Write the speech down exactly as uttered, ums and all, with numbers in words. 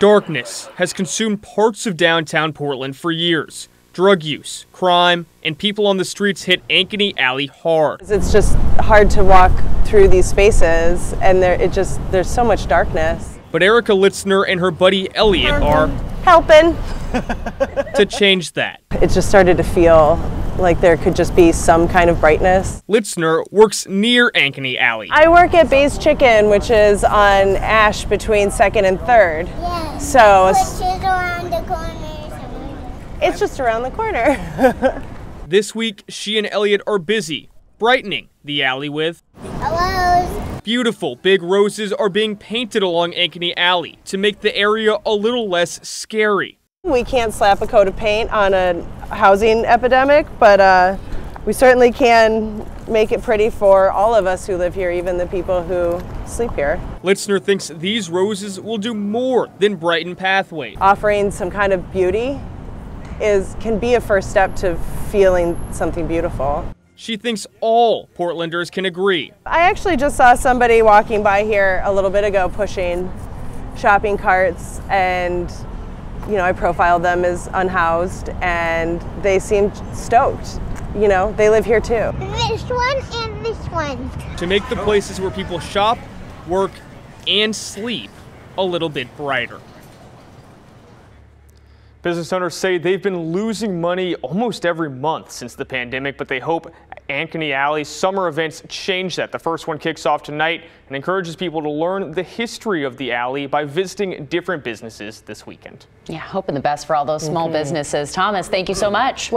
Darkness has consumed parts of downtown Portland for years. Drug use, crime, and people on the streets hit Ankeny Alley hard. It's just hard to walk through these spaces, and there, it just there's so much darkness. But Erica Litzner and her buddy Elliot are helping to change that. It just started to feel like there could just be some kind of brightness. Litzner works near Ankeny Alley. I work at Bay's Chicken, which is on Ash between second and third. Yeah, so it's around the corner. It's just around the corner. This week, she and Elliot are busy brightening the alley with hello. Beautiful big roses are being painted along Ankeny Alley to make the area a little less scary. We can't slap a coat of paint on a housing epidemic, but uh, we certainly can make it pretty for all of us who live here, even the people who sleep here. Litzner thinks these roses will do more than brighten pathways. Offering some kind of beauty is can be a first step to feeling something beautiful. She thinks all Portlanders can agree. I actually just saw somebody walking by here a little bit ago pushing shopping carts, and you know, I profiled them as unhoused, and they seemed stoked. You know, they live here too. This one and this one. To make the places where people shop, work, and sleep a little bit brighter. Business owners say they've been losing money almost every month since the pandemic, but they hope Ankeny Alley summer events change that. The first one kicks off tonight and encourages people to learn the history of the alley by visiting different businesses this weekend. Yeah, hoping the best for all those small mm-hmm. businesses. Thomas, thank you so much.